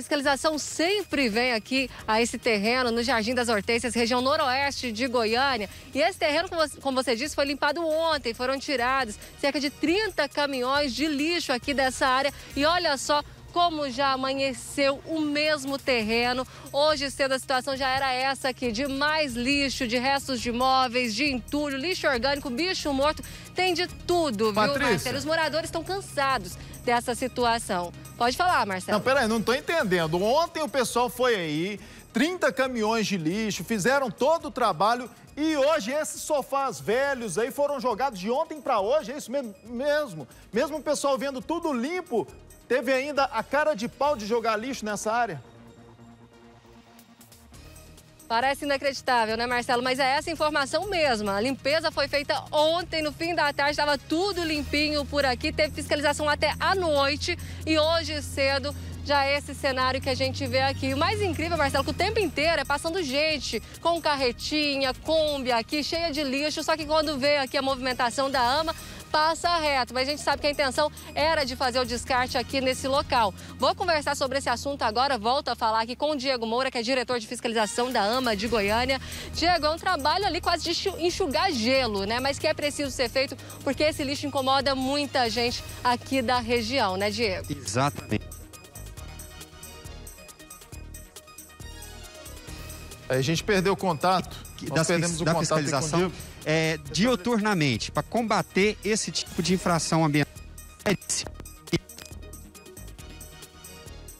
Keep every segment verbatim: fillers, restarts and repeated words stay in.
Fiscalização sempre vem aqui a esse terreno, no Jardim das Hortências, região noroeste de Goiânia. E esse terreno, como você disse, foi limpado ontem. Foram tirados cerca de trinta caminhões de lixo aqui dessa área. E olha só como já amanheceu o mesmo terreno. Hoje cedo a situação já era essa aqui, de mais lixo, de restos de móveis, de entulho, lixo orgânico, bicho morto. Tem de tudo, Patrícia, viu, Marcelo? Os moradores estão cansados dessa situação. Pode falar, Marcelo. Não, peraí, não tô entendendo. Ontem o pessoal foi aí, trinta caminhões de lixo, fizeram todo o trabalho e hoje esses sofás velhos aí foram jogados de ontem para hoje, é isso mesmo? Mesmo o pessoal vendo tudo limpo, teve ainda a cara de pau de jogar lixo nessa área? Parece inacreditável, né, Marcelo? Mas é essa informação mesmo. A limpeza foi feita ontem, no fim da tarde, estava tudo limpinho por aqui. Teve fiscalização até à noite e hoje cedo já é esse cenário que a gente vê aqui. O mais incrível, Marcelo, que o tempo inteiro é passando gente com carretinha, Kombi aqui, cheia de lixo. Só que quando vê aqui a movimentação da AMA, passa reto, mas a gente sabe que a intenção era de fazer o descarte aqui nesse local. Vou conversar sobre esse assunto agora, volto a falar aqui com o Diego Moura, que é diretor de fiscalização da AMA de Goiânia. Diego, é um trabalho ali quase de enxugar gelo, né? Mas que é preciso ser feito porque esse lixo incomoda muita gente aqui da região, né, Diego? Exatamente. A gente perdeu o contato, nós perdemos o contato da fiscalização. É, dioturnamente, para combater esse tipo de infração ambiental.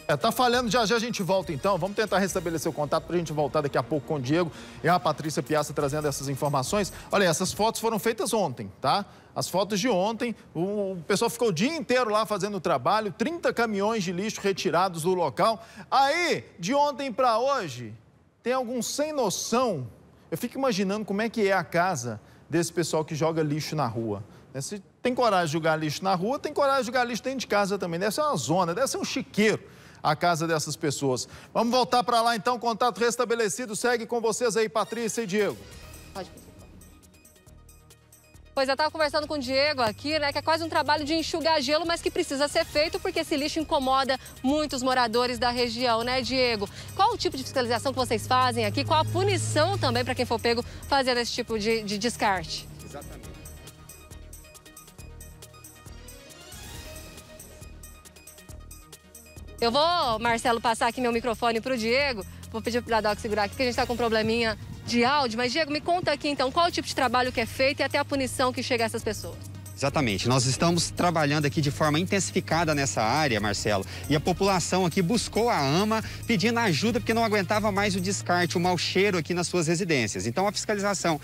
É, tá falhando, já já a gente volta então. Vamos tentar restabelecer o contato para a gente voltar daqui a pouco com o Diego e a Patrícia Piassa trazendo essas informações. Olha, essas fotos foram feitas ontem, tá? As fotos de ontem, o pessoal ficou o dia inteiro lá fazendo o trabalho, trinta caminhões de lixo retirados do local. Aí, de ontem para hoje, tem algum sem noção. Eu fico imaginando como é que é a casa desse pessoal que joga lixo na rua. Se tem coragem de jogar lixo na rua, tem coragem de jogar lixo dentro de casa também. Deve ser uma zona, deve ser um chiqueiro a casa dessas pessoas. Vamos voltar para lá então, contato restabelecido. Segue com vocês aí, Patrícia e Diego. Pode. Pois eu estava conversando com o Diego aqui, né, que é quase um trabalho de enxugar gelo, mas que precisa ser feito porque esse lixo incomoda muitos moradores da região, né, Diego? Qual o tipo de fiscalização que vocês fazem aqui? Qual a punição também para quem for pego fazendo esse tipo de, de descarte? Exatamente. Eu vou, Marcelo, passar aqui meu microfone para o Diego. Vou pedir para o Doc segurar aqui, porque a gente está com um probleminha de áudio, mas Diego, me conta aqui então qual o tipo de trabalho que é feito e até a punição que chega a essas pessoas. Exatamente, nós estamos trabalhando aqui de forma intensificada nessa área, Marcelo, e a população aqui buscou a AMA pedindo ajuda porque não aguentava mais o descarte, o mau cheiro aqui nas suas residências. Então a fiscalização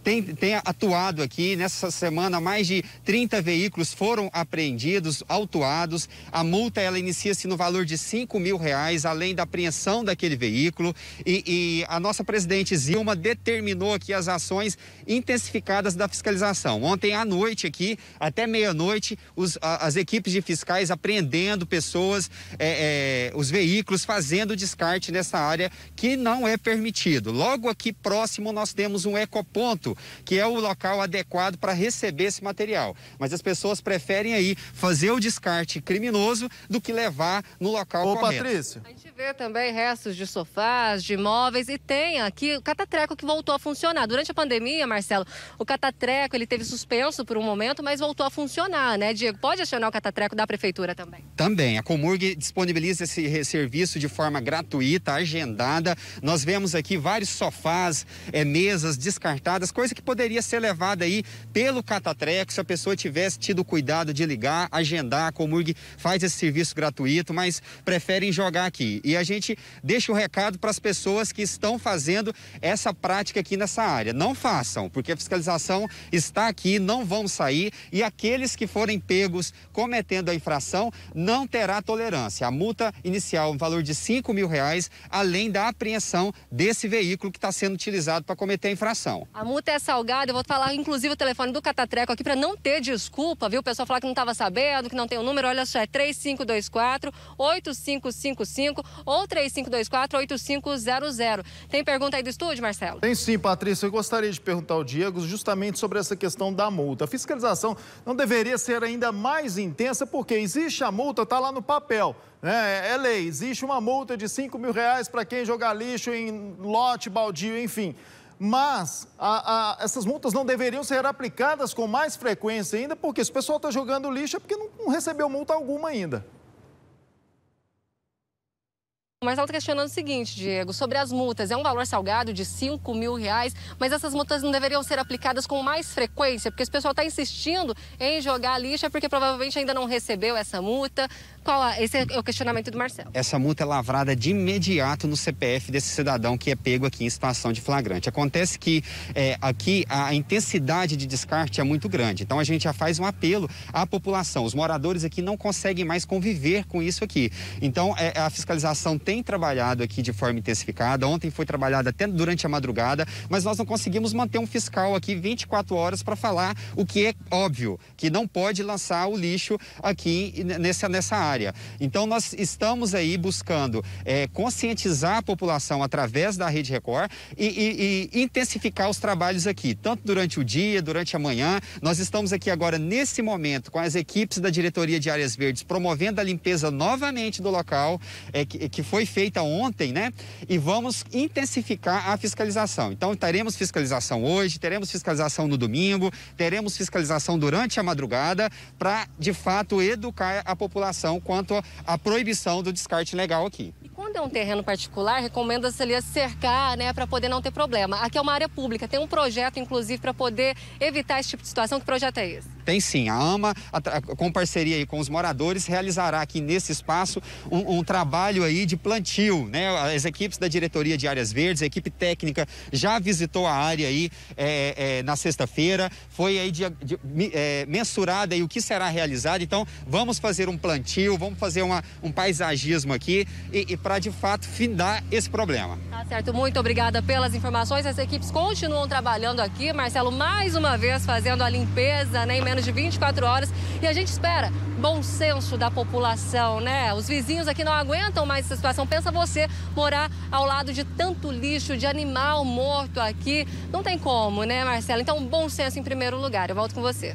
Tem, tem atuado aqui. Nessa semana, mais de trinta veículos foram apreendidos, autuados. A multa, ela inicia-se no valor de cinco mil reais, além da apreensão daquele veículo. E, e a nossa presidente Zilma determinou aqui as ações intensificadas da fiscalização. Ontem à noite aqui, até meia-noite, as equipes de fiscais apreendendo pessoas, é, é, os veículos fazendo descarte nessa área que não é permitido. Logo aqui próximo, nós temos um ecoponto, que é o local adequado para receber esse material. Mas as pessoas preferem aí fazer o descarte criminoso do que levar no local Ô, correto. Patrícia. A gente vê também restos de sofás, de móveis e tem aqui o Catatreco que voltou a funcionar. Durante a pandemia, Marcelo, o Catatreco ele teve suspenso por um momento, mas voltou a funcionar, né, Diego? Pode acionar o Catatreco da Prefeitura também? Também. A Comurg disponibiliza esse serviço de forma gratuita, agendada. Nós vemos aqui vários sofás, é, mesas descartadas, coisa que poderia ser levada aí pelo Catatreco, se a pessoa tivesse tido cuidado de ligar, agendar. A Comurg faz esse serviço gratuito, mas preferem jogar aqui. E a gente deixa o recado para as pessoas que estão fazendo essa prática aqui nessa área. Não façam, porque a fiscalização está aqui, não vão sair, e aqueles que forem pegos cometendo a infração não terá tolerância. A multa inicial, um valor de cinco mil reais, além da apreensão desse veículo que está sendo utilizado para cometer a infração. A multa até salgado. Eu vou falar, inclusive, o telefone do Catatreco aqui para não ter desculpa, viu? O pessoal falar que não estava sabendo, que não tem o número. Olha só, é três cinco dois quatro, oito cinco cinco cinco ou três cinco dois quatro, oito cinco zero zero. Tem pergunta aí do estúdio, Marcelo? Tem sim, Patrícia. Eu gostaria de perguntar ao Diego justamente sobre essa questão da multa. A fiscalização não deveria ser ainda mais intensa, porque existe a multa, está lá no papel. É, é lei, existe uma multa de cinco mil reais para quem jogar lixo em lote, baldio, enfim. Mas a, a, essas multas não deveriam ser aplicadas com mais frequência ainda, porque se o pessoal está jogando lixo é porque não, não recebeu multa alguma ainda. Mas ela está questionando o seguinte, Diego, sobre as multas. É um valor salgado de cinco mil reais, mas essas multas não deveriam ser aplicadas com mais frequência, porque esse pessoal está insistindo em jogar lixo, é porque provavelmente ainda não recebeu essa multa. Qual é? Esse é o questionamento do Marcelo. Essa multa é lavrada de imediato no C P F desse cidadão que é pego aqui em situação de flagrante. Acontece que é, aqui a intensidade de descarte é muito grande, então a gente já faz um apelo à população. Os moradores aqui não conseguem mais conviver com isso aqui. Então é, a fiscalização tem tem trabalhado aqui de forma intensificada. Ontem foi trabalhado até durante a madrugada, mas nós não conseguimos manter um fiscal aqui vinte e quatro horas para falar o que é óbvio, que não pode lançar o lixo aqui nessa, nessa área. Então nós estamos aí buscando é, conscientizar a população através da Rede Record e, e, e intensificar os trabalhos aqui, tanto durante o dia, durante a manhã. Nós estamos aqui agora nesse momento com as equipes da Diretoria de Áreas Verdes promovendo a limpeza novamente do local, é, que, que foi Foi feita ontem, né? E vamos intensificar a fiscalização. Então, teremos fiscalização hoje, teremos fiscalização no domingo, teremos fiscalização durante a madrugada para, de fato, educar a população quanto à proibição do descarte legal aqui. E quando é um terreno particular, recomenda-se ali cercar, né? Para poder não ter problema. Aqui é uma área pública, tem um projeto, inclusive, para poder evitar esse tipo de situação. Que projeto é esse? Tem sim, a AMA, com parceria aí com os moradores, realizará aqui nesse espaço um, um trabalho aí de plantio, né? As equipes da Diretoria de Áreas Verdes, a equipe técnica já visitou a área aí é, é, na sexta-feira, foi aí de, de, é, mensurada aí o que será realizado. Então vamos fazer um plantio, vamos fazer uma, um paisagismo aqui e, e para de fato findar esse problema. Tá certo, muito obrigada pelas informações. As equipes continuam trabalhando aqui, Marcelo, mais uma vez fazendo a limpeza, né? Em menos de vinte e quatro horas, e a gente espera bom senso da população, né? Os vizinhos aqui não aguentam mais essa situação. Pensa você morar ao lado de tanto lixo, de animal morto aqui. Não tem como, né, Marcelo? Então, bom senso em primeiro lugar. Eu volto com você.